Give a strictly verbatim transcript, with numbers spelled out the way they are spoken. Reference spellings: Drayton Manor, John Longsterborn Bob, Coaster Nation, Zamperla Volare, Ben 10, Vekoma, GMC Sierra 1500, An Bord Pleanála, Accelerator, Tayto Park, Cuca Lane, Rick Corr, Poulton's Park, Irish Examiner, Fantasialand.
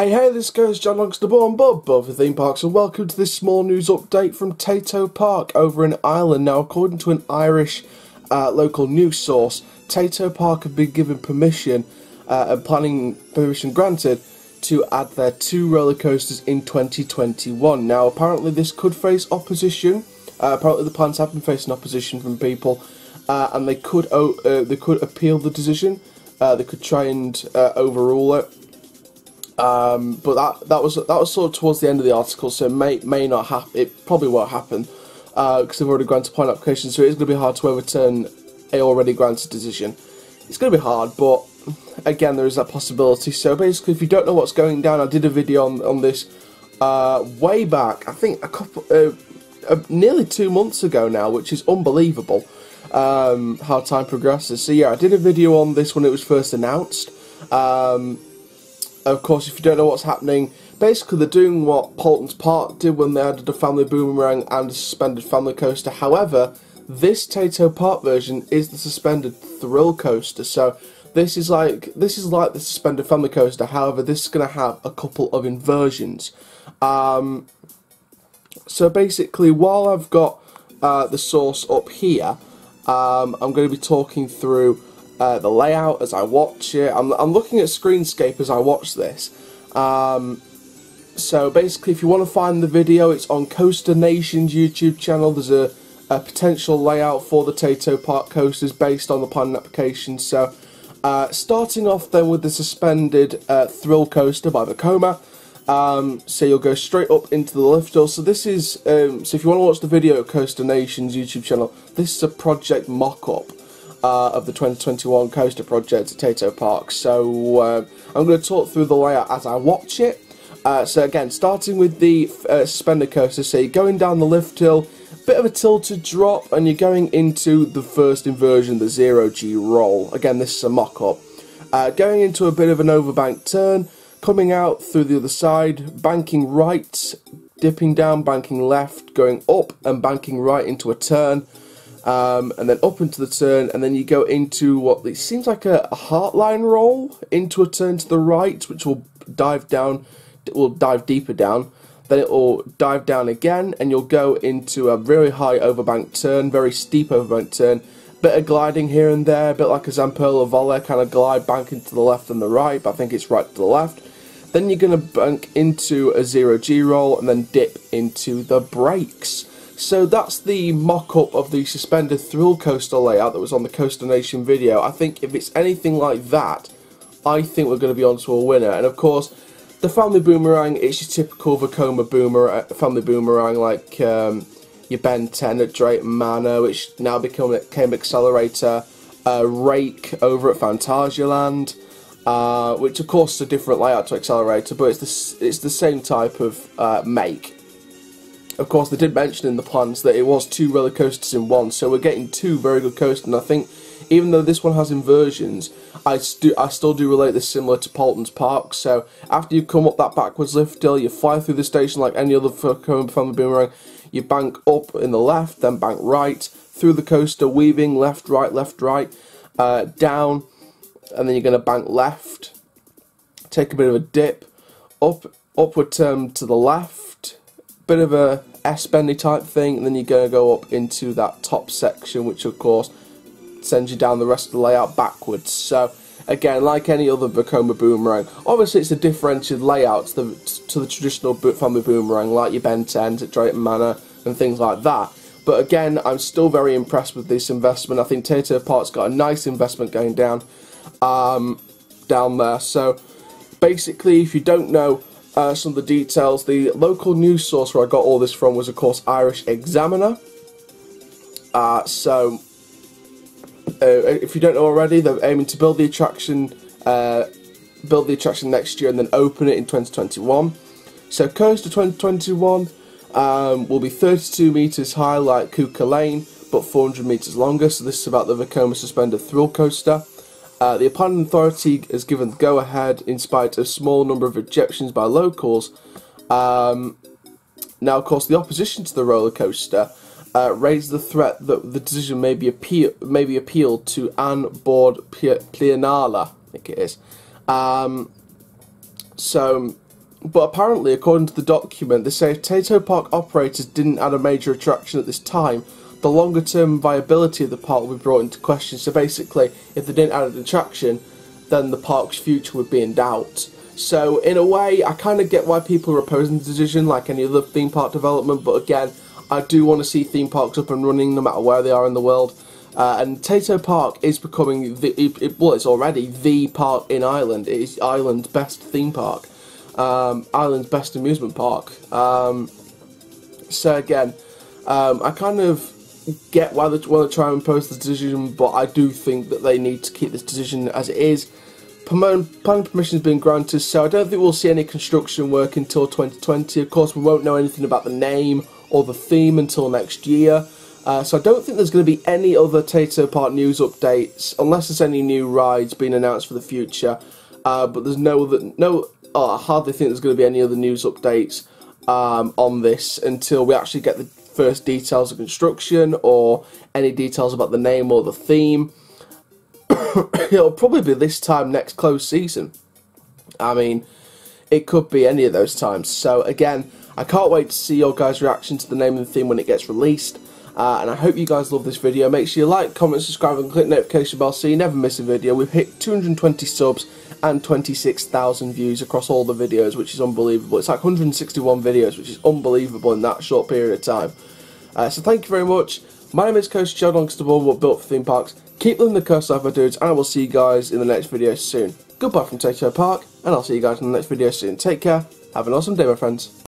Hey hey, this goes John Longsterborn Bob, Bob for Theme Parks, and welcome to this small news update from Tayto Park over in Ireland. Now, according to an Irish uh, local news source, Tayto Park have been given permission uh, and planning permission granted to add their two roller coasters in twenty twenty-one. Now, apparently this could face opposition. Uh, apparently the plans have been facing opposition from people, uh, and they could oh, uh, they could appeal the decision. Uh, they could try and uh, overrule it. Um, but that that was that was sort of towards the end of the article, so it may may not happen. It probably won't happen because uh, they've already granted plan application, so it is going to be hard to overturn a already granted decision. It's going to be hard, but again, there is that possibility. So basically, if you don't know what's going down, I did a video on on this uh, way back. I think a couple, uh, uh, nearly two months ago now, which is unbelievable um, how time progresses. So yeah, I did a video on this when it was first announced. Um, Of course, if you don't know what's happening, basically they're doing what Poulton's Park did when they added a family boomerang and a suspended family coaster. However, this Tayto Park version is the suspended thrill coaster. So this is like this is like the suspended family coaster. However, this is going to have a couple of inversions. Um, so basically, while I've got uh, the source up here, um, I'm going to be talking through Uh, the layout as I watch it. I'm, I'm looking at Screenscape as I watch this. Um, so basically, if you want to find the video, it's on Coaster Nation's YouTube channel. There's a, a potential layout for the Tayto Park coasters based on the planning application. So uh, starting off then with the suspended uh, thrill coaster by Vekoma. Um, so you'll go straight up into the lift door. So this is um, so if you want to watch the video at Coaster Nation's YouTube channel, this is a project mock-up Uh, of the twenty twenty-one coaster project at Tayto Park. So uh, I'm going to talk through the layout as I watch it. Uh, so again, starting with the uh, suspender coaster, so you're going down the lift hill, bit of a tilted drop, and you're going into the first inversion, the zero G roll. Again, this is a mock-up. Uh, going into a bit of an overbank turn, coming out through the other side, banking right, dipping down, banking left, going up, and banking right into a turn. Um, and then up into the turn, and then you go into what it seems like a, a heartline roll into a turn to the right, which will dive down, it will dive deeper down, then it will dive down again, and you'll go into a very high overbank turn, very steep overbank turn, bit of gliding here and there, a bit like a Zamperla Volare kind of glide, banking to the left and the right, but I think it's right to the left. Then you're going to bank into a zero G roll, and then dip into the brakes. So that's the mock-up of the suspended thrill coaster layout that was on the Coaster Nation video. I think if it's anything like that, I think we're going to be onto a winner. And of course, the family boomerang, it's your typical Vekoma boomerang, family boomerang, like um, your Ben ten at Drayton Manor, which now become, became Accelerator, uh, Rake over at Fantasialand, uh, which of course is a different layout to Accelerator, but it's the, it's the same type of uh, make. Of course, they did mention in the plans that it was two roller coasters in one, so we're getting two very good coasters. And I think, even though this one has inversions, I, stu I still do relate this similar to Poulton's Park. So after you come up that backwards lift hill, you fly through the station like any other family boomerang. You bank up in the left, then bank right through the coaster, weaving left, right, left, right, uh, down, and then you're going to bank left, take a bit of a dip, up, upward turn to the left, bit of a S-bendy type thing, and then you're going to go up into that top section, which of course sends you down the rest of the layout backwards. So again, like any other Vekoma boomerang, obviously it's a differentiated layout to the, to the traditional family boomerang, like your Ben tens at Drayton Manor and things like that. But again, I'm still very impressed with this investment. I think Tayto Park's got a nice investment going down um, down there. So basically, if you don't know Uh, some of the details, the local news source where I got all this from was, of course, Irish Examiner. Uh, so, uh, if you don't know already, they're aiming to build the attraction, uh, build the attraction next year, and then open it in twenty twenty-one. So, coaster twenty twenty-one um, will be thirty-two meters high, like Cuca Lane, but four hundred meters longer. So, this is about the Vekoma suspended thrill coaster. Uh, the planning authority has given the go-ahead in spite of a small number of objections by locals. Um, now, of course, the opposition to the roller coaster uh, raised the threat that the decision may be, appeal may be appealed to An Bord Pleanála, I think it is. Um, so, But apparently, according to the document, they say if Tayto Park operators didn't add a major attraction at this time, the longer term viability of the park would be brought into question. So basically, if they didn't add an attraction, then the park's future would be in doubt. So in a way, I kind of get why people are opposing the decision, like any other theme park development, but again, I do want to see theme parks up and running no matter where they are in the world. Uh, and Tayto Park is becoming, the, it, it, well it's already the park in Ireland. It is Ireland's best theme park, um, Ireland's best amusement park. Um, so again, um, I kind of get why they want to try and impose the decision, but I do think that they need to keep this decision as it is. Planning permission has been granted, so I don't think we'll see any construction work until twenty twenty. Of course, we won't know anything about the name or the theme until next year. Uh, so I don't think there's going to be any other Tayto Park news updates, unless there's any new rides being announced for the future. Uh, but there's no other, no, oh, I hardly think there's going to be any other news updates um, on this until we actually get the first details of construction or any details about the name or the theme. It'll probably be this time next close season. I mean, it could be any of those times. So again, I can't wait to see your guys' reaction to the name and the theme when it gets released. Uh, and I hope you guys love this video. Make sure you like, comment, subscribe, and click the notification bell so you never miss a video. We've hit two hundred twenty subs and twenty-six thousand views across all the videos, which is unbelievable. It's like one hundred sixty-one videos, which is unbelievable in that short period of time. Uh, so thank you very much. My name is Coaster John Longsterborn Bob, built for theme parks. Keep living the coaster life, my dudes, and I will see you guys in the next video soon. Goodbye from Tayto Park, and I'll see you guys in the next video soon. Take care. Have an awesome day, my friends.